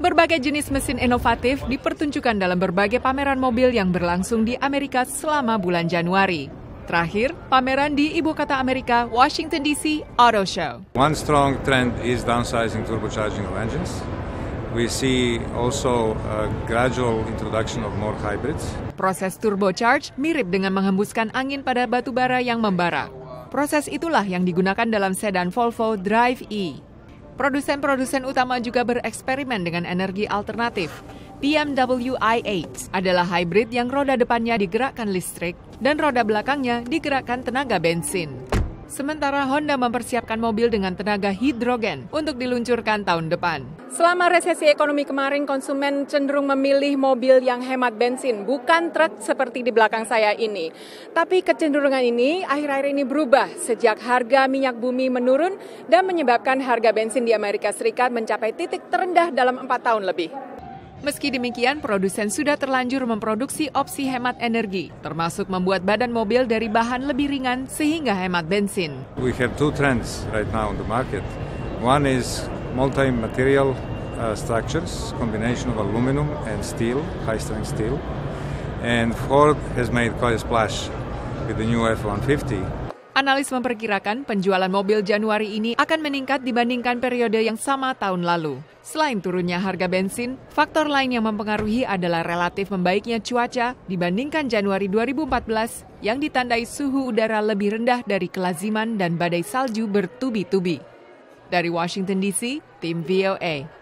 Berbagai jenis mesin inovatif dipertunjukkan dalam berbagai pameran mobil yang berlangsung di Amerika selama bulan Januari. Terakhir, pameran di ibu kota Amerika, Washington DC Auto Show. One strong trend is downsizing turbocharging of engines. We see also a gradual introduction of more hybrids. Proses turbocharge mirip dengan menghembuskan angin pada batu bara yang membara. Proses itulah yang digunakan dalam sedan Volvo Drive E. Produsen-produsen utama juga bereksperimen dengan energi alternatif. BMW i8 adalah hybrid yang roda depannya digerakkan listrik dan roda belakangnya digerakkan tenaga bensin. Sementara Honda mempersiapkan mobil dengan tenaga hidrogen untuk diluncurkan tahun depan. Selama resesi ekonomi kemarin, konsumen cenderung memilih mobil yang hemat bensin, bukan truk seperti di belakang saya ini. Tapi kecenderungan ini akhir-akhir ini berubah sejak harga minyak bumi menurun dan menyebabkan harga bensin di Amerika Serikat mencapai titik terendah dalam 4 tahun lebih. Meski demikian, produsen sudah terlanjur memproduksi opsi hemat energi, termasuk membuat badan mobil dari bahan lebih ringan sehingga hemat bensin. We have two trends right now on the market. One is multi-material structures, combination of aluminum and steel, high-strength steel. And Ford has made quite a splash with the new F-150. Analis memperkirakan penjualan mobil Januari ini akan meningkat dibandingkan periode yang sama tahun lalu. Selain turunnya harga bensin, faktor lain yang mempengaruhi adalah relatif membaiknya cuaca dibandingkan Januari 2014 yang ditandai suhu udara lebih rendah dari kelaziman dan badai salju bertubi-tubi. Dari Washington DC, tim VOA.